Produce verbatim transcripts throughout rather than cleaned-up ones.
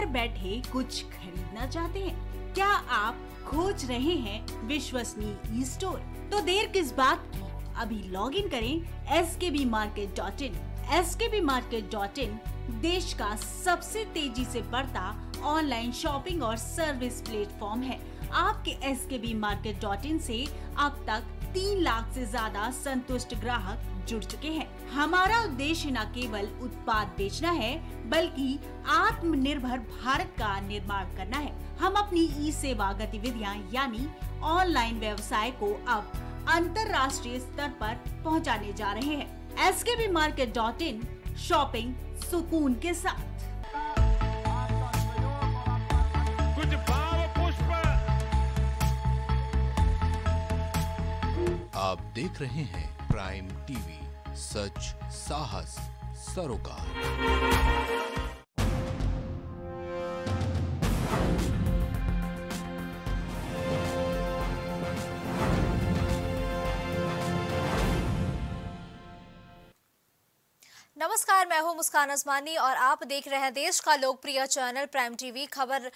घर बैठे कुछ खरीदना चाहते हैं? क्या आप खोज रहे हैं विश्वसनीय ई स्टोर? तो देर किस बात की, अभी लॉग इन करें S K B market dot in. S K B market dot in देश का सबसे तेजी से बढ़ता ऑनलाइन शॉपिंग और सर्विस प्लेटफॉर्म है। आपके S K B market dot इन से अब तक तीन लाख से ज्यादा संतुष्ट ग्राहक जुड़ चुके हैं। हमारा उद्देश्य न केवल उत्पाद बेचना है बल्कि आत्मनिर्भर भारत का निर्माण करना है। हम अपनी ई सेवा गतिविधियां यानी ऑनलाइन व्यवसाय को अब अंतर्राष्ट्रीय स्तर पर पहुंचाने जा रहे हैं। S K B market dot in, shopping सुकून के साथ। कुछ भाव पुष्प आप देख रहे हैं प्राइम टीवी, सच साहस सरोकार। नमस्कार, मैं हूं मुस्कान असमानी और आप देख रहे हैं देश का लोकप्रिय चैनल प्राइम टीवी। खबर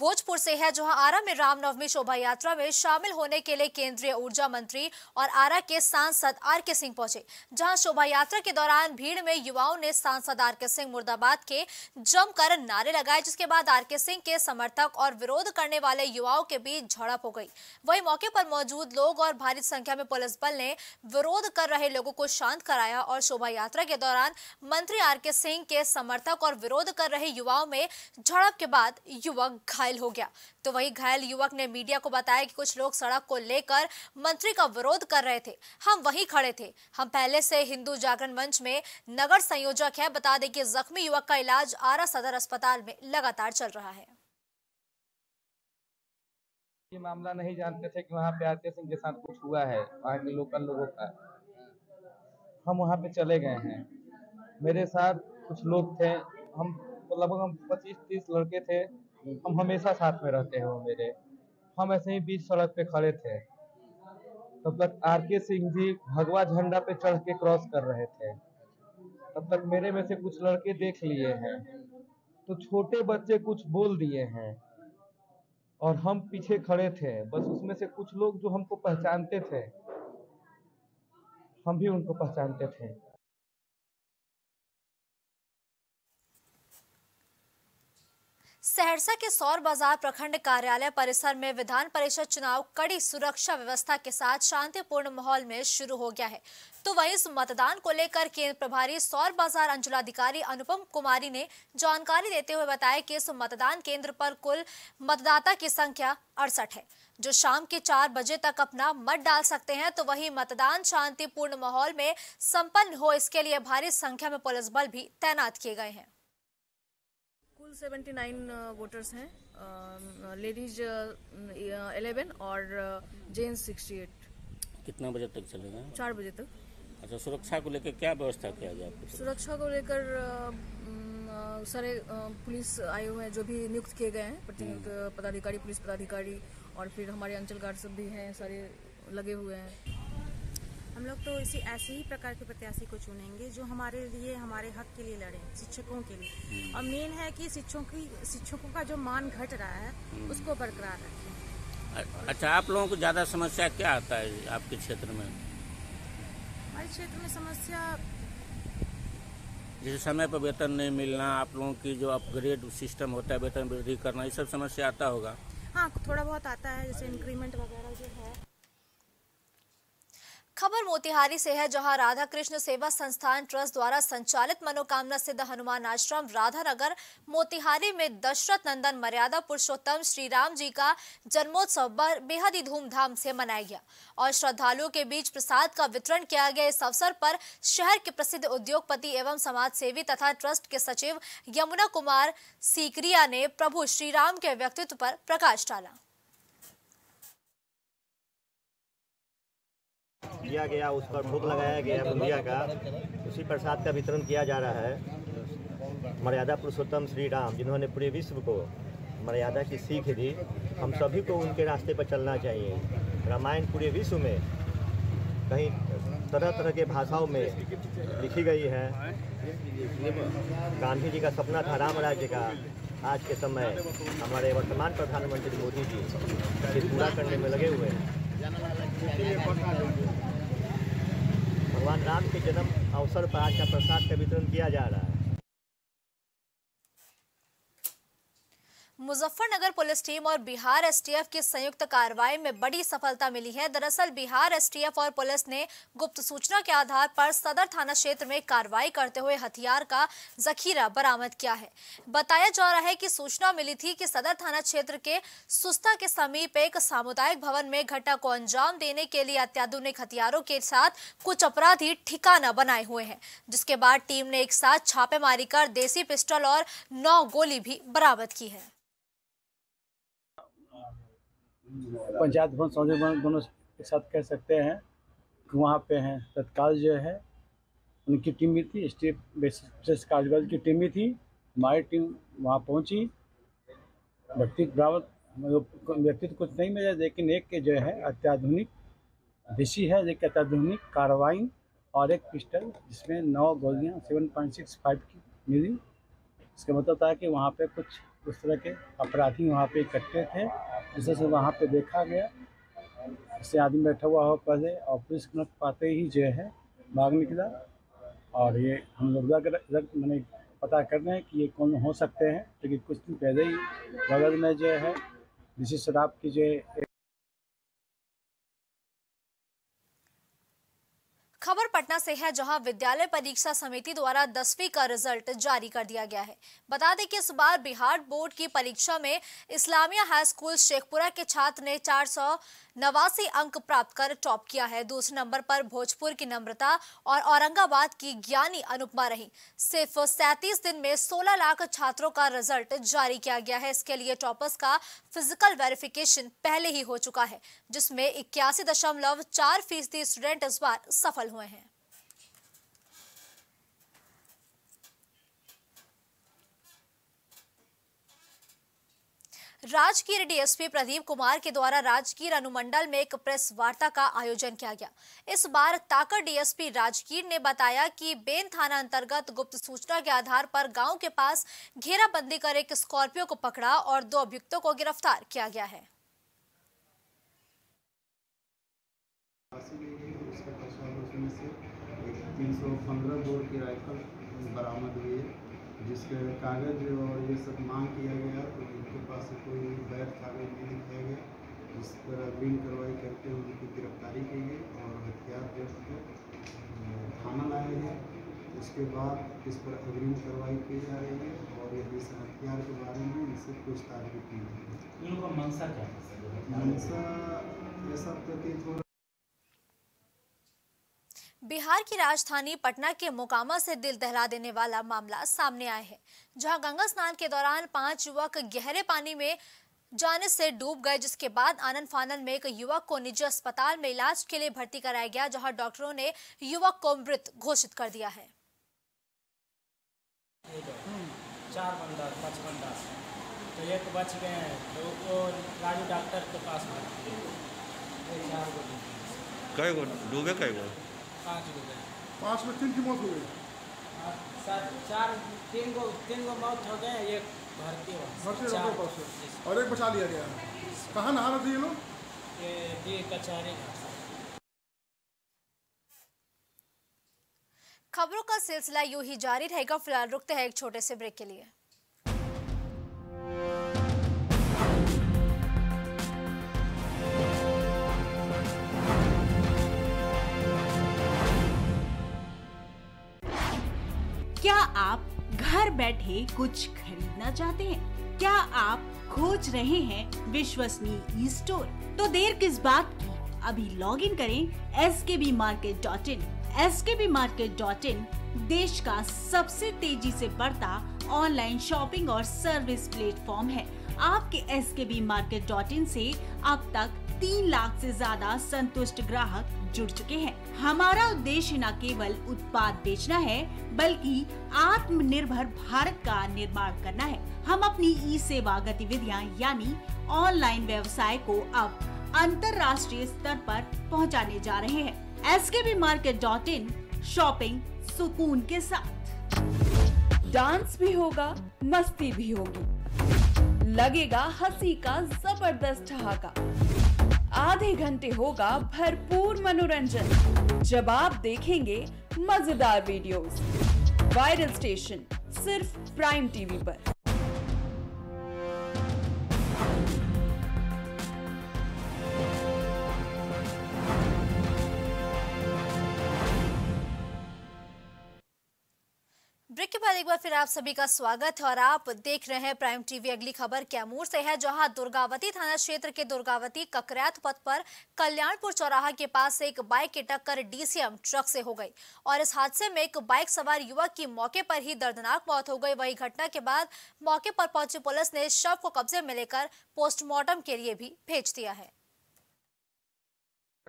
भोजपुर से है, जहां आरा में रामनवमी शोभा यात्रा में शामिल होने के लिए केंद्रीय ऊर्जा मंत्री और आरा के सांसद आर के सिंह पहुंचे, जहां शोभा यात्रा के दौरान भीड़ में युवाओं ने सांसद आर के सिंह मुर्दाबाद के जमकर नारे लगाए, जिसके बाद आर के सिंह के समर्थक और विरोध करने वाले युवाओं के बीच झड़प हो गई। वहीं मौके पर मौजूद लोग और भारी संख्या में पुलिस बल ने विरोध कर रहे लोगों को शांत कराया और शोभा यात्रा के दौरान मंत्री आर के सिंह के समर्थक और विरोध कर रहे युवाओं में झड़प के बाद युवक घायल हो गया। तो वही घायल युवक ने मीडिया को बताया कि कुछ लोग सड़क को लेकर मंत्री का विरोध कर रहे थे, हम वहीं खड़े थे। हम पहले से हिंदू जागरण मंच में नगर संयोजक हैं। बता दें कि जख्मी युवक का इलाज आरा सदर अस्पताल में लगातार चल रहा है। ये मामला नहीं जानते थे कि वहाँ पे आर के सिंह के साथ कुछ हुआ है, वहाँ के लोकल लोगों का। हम वहाँ पे चले गए हैं, मेरे साथ कुछ लोग थे, हम लगभग पच्चीस तीस लड़के थे, हम हमेशा साथ में रहते हैं वो मेरे। हम ऐसे ही बीच सड़क पे खड़े थे, तब तक आर के सिंह जी भगवा झंडा पे चढ़ के क्रॉस कर रहे थे। तब तक मेरे में से कुछ लड़के देख लिए हैं, तो छोटे बच्चे कुछ बोल दिए हैं और हम पीछे खड़े थे। बस उसमें से कुछ लोग जो हमको पहचानते थे, हम भी उनको पहचानते थे। सहरसा के सौर बाजार प्रखंड कार्यालय परिसर में विधान परिषद चुनाव कड़ी सुरक्षा व्यवस्था के साथ शांतिपूर्ण माहौल में शुरू हो गया है। तो वहीं इस मतदान को लेकर केंद्र प्रभारी सौर बाजार अंचलाधिकारी अनुपम कुमारी ने जानकारी देते हुए बताया कि इस मतदान केंद्र पर कुल मतदाता की संख्या अड़सठ है, जो शाम के चार बजे तक अपना मत डाल सकते हैं। तो वहीं मतदान शांतिपूर्ण माहौल में संपन्न हो, इसके लिए भारी संख्या में पुलिस बल भी तैनात किए गए हैं। कुल उन्यासी वोटर्स हैं, लेडीज ग्यारह और जेंट्स अड़सठ। कितना बजे तक चलेगा? चार बजे तक। अच्छा, सुरक्षा को लेकर क्या व्यवस्था किया गया? सुरक्षा को लेकर सारे पुलिस आए हुए हैं, जो भी नियुक्त किए गए हैं प्रतिनियुक्त पदाधिकारी, पुलिस पदाधिकारी, और फिर हमारे अंचल गार्ड सब भी हैं, सारे लगे हुए हैं। हम लोग तो इसी ऐसे ही प्रकार के प्रत्याशी को चुनेंगे जो हमारे लिए, हमारे हक के लिए लड़े, शिक्षकों के लिए। और मेन है कि शिक्षकों की शिक्षकों का जो मान घट रहा है उसको बरकरार रखें। अच्छा, आप लोगों को ज़्यादा समस्या क्या आता है आपके क्षेत्र में? हमारे क्षेत्र में समस्या जैसे समय पर वेतन नहीं मिलना, आप लोगों की जो अपग्रेड सिस्टम होता है, वेतन वृद्धि करना, ये सब समस्या आता होगा? हाँ, थोड़ा बहुत आता है, जैसे इंक्रीमेंट वगैरह जो है। खबर मोतिहारी से है, जहां राधा कृष्ण सेवा संस्थान ट्रस्ट द्वारा संचालित मनोकामना सिद्ध हनुमान आश्रम राधा नगर मोतिहारी में दशरथ नंदन मर्यादा पुरुषोत्तम श्री राम जी का जन्मोत्सव बेहद ही धूमधाम से मनाया गया और श्रद्धालुओं के बीच प्रसाद का वितरण किया गया। इस अवसर पर शहर के प्रसिद्ध उद्योगपति एवं समाज सेवी तथा ट्रस्ट के सचिव यमुना कुमार सीकरिया ने प्रभु श्री राम के व्यक्तित्व पर प्रकाश डाला। दिया गया, उस पर भोग लगाया गया बुंदिया का, उसी प्रसाद का वितरण किया जा रहा है। मर्यादा पुरुषोत्तम श्री राम, जिन्होंने पूरे विश्व को मर्यादा की सीख दी, हम सभी को उनके रास्ते पर चलना चाहिए। रामायण पूरे विश्व में कहीं तरह तरह के भाषाओं में लिखी गई है। गांधी जी का सपना था राम राज्य का, आज के समय हमारे वर्तमान प्रधानमंत्री मोदी जी इसे पूरा करने में लगे हुए हैं। भगवान राम के जन्म अवसर पर आज का प्रसाद का वितरण किया जा रहा है। मुजफ्फरनगर पुलिस टीम और बिहार एसटीएफ की संयुक्त कार्रवाई में बड़ी सफलता मिली है। दरअसल बिहार एसटीएफ और पुलिस ने गुप्त सूचना के आधार पर सदर थाना क्षेत्र में कार्रवाई करते हुए हथियार का जखीरा बरामद किया है। बताया जा रहा है कि सूचना मिली थी कि सदर थाना क्षेत्र के सुस्ता के समीप एक सामुदायिक भवन में घटना को अंजाम देने के लिए अत्याधुनिक हथियारों के साथ कुछ अपराधी ठिकाना बनाए हुए हैं, जिसके बाद टीम ने एक साथ छापेमारी कर देसी पिस्टल और नौ गोली भी बरामद की है। पंचायत भवन सौदे भवन दोनों के साथ कह सकते हैं कि वहाँ पे हैं। तत्काल जो है उनकी टीम भी थी, स्टेट विशेष कार्यबल की टीम भी थी, हमारी टीम वहाँ पहुँची। व्यक्ति बरामद व्यक्ति तो कुछ नहीं मिला, लेकिन एक के जो है अत्याधुनिक देशी है, एक अत्याधुनिक कार्रवाई और एक पिस्टल जिसमें नौ गोलियाँ सेवन पॉइंट सिक्स फाइव की मिली। इसका मतलब था कि वहाँ पर कुछ उस तरह के अपराधी वहाँ पे इकट्ठे थे, जिससे से वहाँ पे देखा गया। इससे आदमी बैठा हुआ हो पहले और पुलिस को पाते ही जो है भाग निकला। और ये हम लोग लग लग मैंने पता कर रहे हैं कि ये कौन हो सकते हैं, क्योंकि कुछ दिन पहले ही बगल में जो है जिसी शराब की जो खबर पटना से है, जहां विद्यालय परीक्षा समिति द्वारा दसवीं का रिजल्ट जारी कर दिया गया है। बता दें कि इस बार बिहार बोर्ड की परीक्षा में इस्लामिया हाई स्कूल शेखपुरा के छात्र ने चार सौ नवासी अंक प्राप्त कर टॉप किया है। दूसरे नंबर पर भोजपुर की नम्रता और औरंगाबाद की ज्ञानी अनुपमा रही। सिर्फ सैंतीस दिन में सोलह लाख छात्रों का रिजल्ट जारी किया गया है। इसके लिए टॉपर्स का फिजिकल वेरिफिकेशन पहले ही हो चुका है, जिसमें इक्यासी दशमलव चार फीसदी स्टूडेंट इस बार सफल हुए हैं। राजकीर डीएसपी प्रदीप कुमार के द्वारा राजकीर अनुमंडल में एक प्रेस वार्ता का आयोजन किया गया। इस बार ताकर डीएसपी राजकीर ने बताया कि बेन थाना अंतर्गत गुप्त सूचना के आधार पर गांव के पास घेराबंदी कर एक स्कॉर्पियो को पकड़ा और दो अभियुक्तों को गिरफ्तार किया गया है। जिसके कागज और ये सब मांग किया गया, तो उनके पास कोई गैर कागज नहीं दिखाया गया। इस पर अग्रिम कार्रवाई करके उनकी गिरफ्तारी की गई और हथियार जब्त थाना लाए गए। उसके बाद इस पर अग्रिम कार्रवाई की जा रही है और यदि इस हथियार के बारे में इनसे पूछताछ भी की गई। उनका मंशा क्या है? मंशा ऐसा प्रतीत हो। बिहार की राजधानी पटना के मोकामा से दिल दहला देने वाला मामला सामने आया है, जहां गंगा स्नान के दौरान पांच युवक गहरे पानी में जाने से डूब गए, जिसके बाद आनन फानन में एक युवक को निजी अस्पताल में इलाज के लिए भर्ती कराया गया, जहां डॉक्टरों ने युवक को मृत घोषित कर दिया है। चार बंदा, पांच बंदा, तो ये तो बच गए हैं, तो राजू डॉक्टर के पास डूबे कई गो पाँच में तीन की मौत हो गई। चार तीन को तीन को मौत हो गए, एक भर्ती हुआ और एक बचा लिया गया। कहाँ नहा रहे थे ये लोग? ये कचहरी। खबरों का सिलसिला यूं ही जारी रहेगा। फिलहाल रुकते हैं एक छोटे से ब्रेक के लिए। क्या आप घर बैठे कुछ खरीदना चाहते हैं? क्या आप खोज रहे हैं विश्वसनीय ई स्टोर? तो देर किस बात की, अभी लॉग इन करें S K B market dot in. S K B market dot in देश का सबसे तेजी से बढ़ता ऑनलाइन शॉपिंग और सर्विस प्लेटफॉर्म है। आपके S K B market dot इन से अब तक तीन लाख से ज्यादा संतुष्ट ग्राहक जुड़ चुके हैं। हमारा उद्देश्य न केवल उत्पाद बेचना है, बल्कि आत्मनिर्भर भारत का निर्माण करना है। हम अपनी ई सेवा गतिविधियां यानी ऑनलाइन व्यवसाय को अब अंतर्राष्ट्रीय स्तर पर पहुंचाने जा रहे हैं। S K B market dot in, shopping सुकून के साथ। डांस भी होगा, मस्ती भी होगी, लगेगा हंसी का जबरदस्त ठहाका, आधे घंटे होगा भरपूर मनोरंजन जब आप देखेंगे मजेदार वीडियोस। वायरल स्टेशन सिर्फ प्राइम टीवी पर। ब्रेक के बाद एक बार फिर आप सभी का स्वागत है और आप देख रहे हैं प्राइम टीवी। अगली खबर कैमूर से है, जहां दुर्गावती थाना क्षेत्र के दुर्गावती ककरियात पथ पर कल्याणपुर चौराहा के पास एक बाइक की टक्कर डीसीएम ट्रक से हो गई और इस हादसे में एक बाइक सवार युवक की मौके पर ही दर्दनाक मौत हो गई। वही घटना के बाद मौके पर पहुंची पुलिस ने शव को कब्जे में लेकर पोस्टमार्टम के लिए भी भेज दिया है।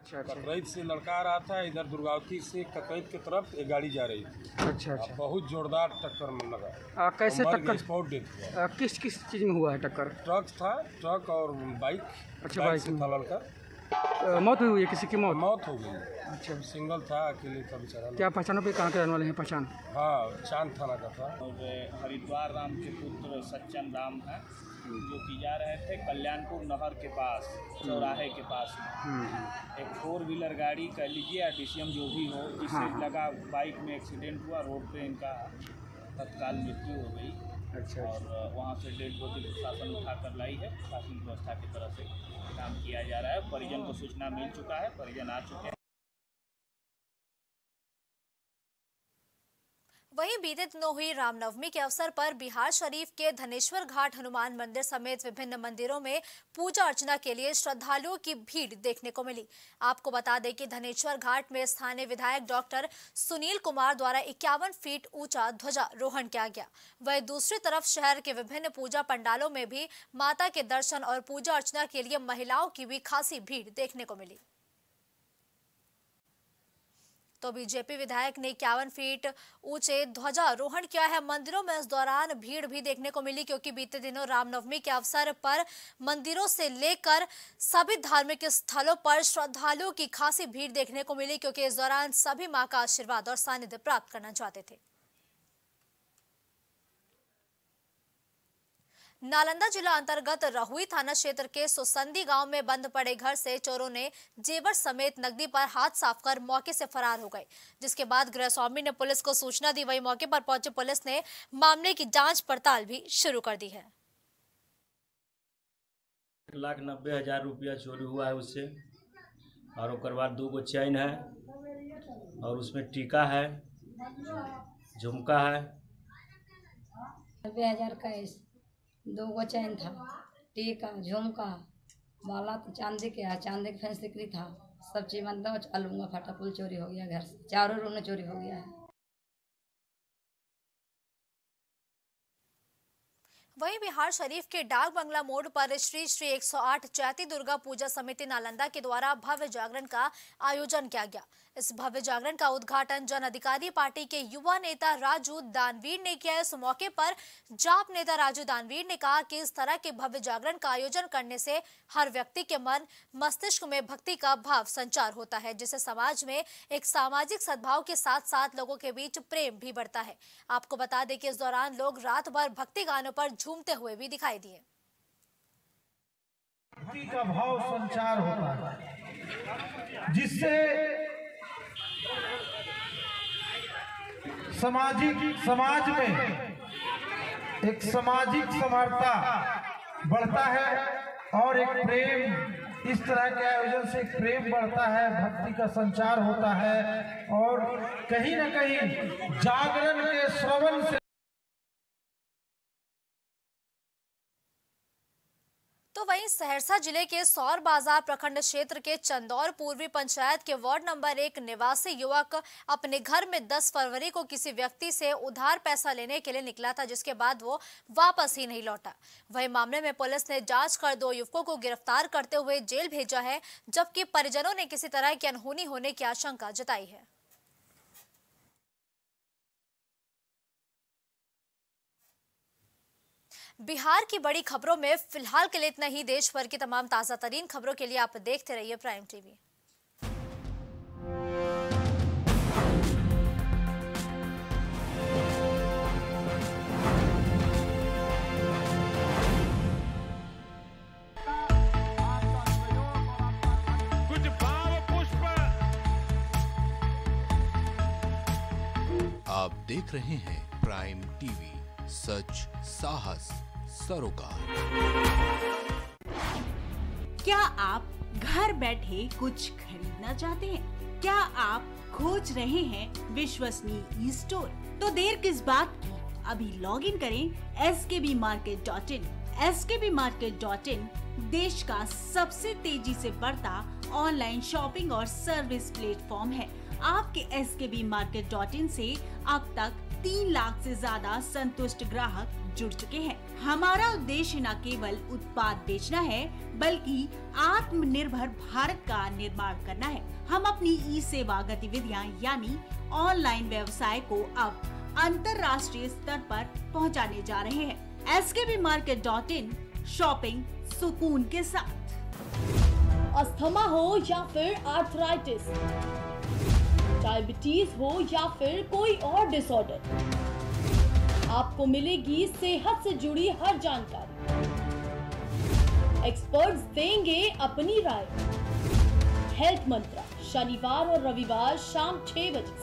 अच्छा, ककरैत से लड़का आ रहा था, इधर दुर्गावती से ककरैत की तरफ एक गाड़ी जा रही थी। अच्छा अच्छा, बहुत जोरदार टक्कर में लगा। आ, कैसे टक्कर? किस किस चीज़ में हुआ है टक्कर? ट्रक था, ट्रक और बाइक। अच्छा, बाइक से था लड़का। मौत हुई है किसी की? मौत मौत हो गई। अच्छा, सिंगल था, अकेले था बेचारा। क्या पहचानो पे कहाँ के रहने वाले हैं? पहचान, हाँ, चांद थाना का था और हरिद्वार राम के पुत्र सचन राम है, जो कि जा रहे थे कल्याणपुर नहर के पास चौराहे के पास में। एक फोर व्हीलर गाड़ी कह लीजिए या डीसीएम जो भी हो, इससे हाँ। लगा बाइक में एक्सीडेंट हुआ, रोड पे इनका तत्काल मृत्यु हो गई। अच्छा, और वहाँ से डेड बॉडी प्रशासन उठा कर लाई है। शासन व्यवस्था की तरफ से काम किया जा रहा है। परिजन को सूचना मिल चुका है, परिजन आ चुके हैं। वहीं बीते दिनों हुई रामनवमी के अवसर पर बिहार शरीफ के धनेश्वर घाट हनुमान मंदिर समेत विभिन्न मंदिरों में पूजा अर्चना के लिए श्रद्धालुओं की भीड़ देखने को मिली। आपको बता दें कि धनेश्वर घाट में स्थानीय विधायक डॉक्टर सुनील कुमार द्वारा इक्यावन फीट ऊंचा ध्वजारोहण किया गया। वहीं दूसरी तरफ शहर के विभिन्न पूजा पंडालों में भी माता के दर्शन और पूजा अर्चना के लिए महिलाओं की भी खासी भीड़ देखने को मिली। तो बीजेपी विधायक ने इक्यावन फीट ऊंचे ध्वजारोहण किया है। मंदिरों में इस दौरान भीड़ भी देखने को मिली, क्योंकि बीते दिनों रामनवमी के अवसर पर मंदिरों से लेकर सभी धार्मिक स्थलों पर श्रद्धालुओं की खासी भीड़ देखने को मिली, क्योंकि इस दौरान सभी मां का आशीर्वाद और सानिध्य प्राप्त करना चाहते थे। नालंदा जिला अंतर्गत रहुई थाना क्षेत्र के सुसंधी गांव में बंद पड़े घर से चोरों ने जेवर समेत नकदी पर हाथ साफ कर मौके से फरार हो गए, जिसके बाद गृहस्वामी ने पुलिस को सूचना दी। वहीं मौके पर पहुंची पुलिस ने मामले की जांच पड़ताल भी शुरू कर दी है। एक लाख नब्बे हजार रुपया चोरी हुआ है उससे, और उसके बाद दो गो चैन है और उसमें टीका है, झुमका है। नब्बे हजार का दो गो चैन था, टीका, झुमका, माला तो चांदी के है, चांदी के फैंस निकली था, सब चीज मतलब अलूंगा फटाफुल चोरी हो गया। घर से चारों रूम में चोरी हो गया है। वहीं बिहार शरीफ के डाक बंगला मोड़ पर श्री श्री एक सौ आठ चैती दुर्गा पूजा समिति नालंदा के द्वारा भव्य जागरण का आयोजन किया गया। इस भव्य जागरण का उद्घाटन जन अधिकारी पार्टी के युवा नेता राजू दानवीर ने किया। इस मौके पर जाप नेता राजू दानवीर ने कहा कि इस तरह के भव्य जागरण का आयोजन करने से हर व्यक्ति के मन मस्तिष्क में भक्ति का भाव संचार होता है, जिससे समाज में एक सामाजिक सद्भाव के साथ साथ लोगों के बीच प्रेम भी बढ़ता है। आपको बता दें कि इस दौरान लोग रात भर भक्ति गानों पर घूमते हुए भी दिखाई दिए। भक्ति का भाव संचार होता है, जिससे सामाजिक समाज में एक सामाजिक समरसता बढ़ता है और एक प्रेम, इस तरह के आयोजन से एक प्रेम बढ़ता है, भक्ति का संचार होता है और कहीं ना कहीं जागरण के श्रवण से। तो वहीं सहरसा जिले के सौर बाजार प्रखंड क्षेत्र के चंदौर पूर्वी पंचायत के वार्ड नंबर एक निवासी युवक अपने घर में दस फरवरी को किसी व्यक्ति से उधार पैसा लेने के लिए निकला था, जिसके बाद वो वापस ही नहीं लौटा। वहीं मामले में पुलिस ने जांच कर दो युवकों को गिरफ्तार करते हुए जेल भेजा है, जबकि परिजनों ने किसी तरह की अनहोनी होने की आशंका जताई है। बिहार की बड़ी खबरों में फिलहाल के लिए इतना ही। देश भर की तमाम ताजा तरीन खबरों के लिए आप देखते रहिए प्राइम टीवी। देख रहे हैं प्राइम टीवी, सच साहस सरोकार। क्या आप घर बैठे कुछ खरीदना चाहते हैं? क्या आप खोज रहे हैं विश्वसनीय ई स्टोर? तो देर किस बात की, अभी लॉग इन करें S K B market dot in. S K B market dot in देश का सबसे तेजी से बढ़ता ऑनलाइन शॉपिंग और सर्विस प्लेटफॉर्म है। आपके S K B market dot इन से अब तक तीन लाख से ज्यादा संतुष्ट ग्राहक जुड़ चुके हैं। हमारा उद्देश्य न केवल उत्पाद बेचना है बल्कि आत्मनिर्भर भारत का निर्माण करना है। हम अपनी ई सेवा गतिविधियां यानी ऑनलाइन व्यवसाय को अब अंतर्राष्ट्रीय स्तर पर पहुंचाने जा रहे हैं। S K B market dot in, shopping सुकून के साथ। अस्थमा हो या फिर आर्थराइटिस, डायबिटीज हो या फिर कोई और डिसऑर्डर, आपको मिलेगी सेहत से जुड़ी हर जानकारी। एक्सपर्ट्स देंगे अपनी राय। हेल्थ मंत्रा, शनिवार और रविवार शाम छह बजे।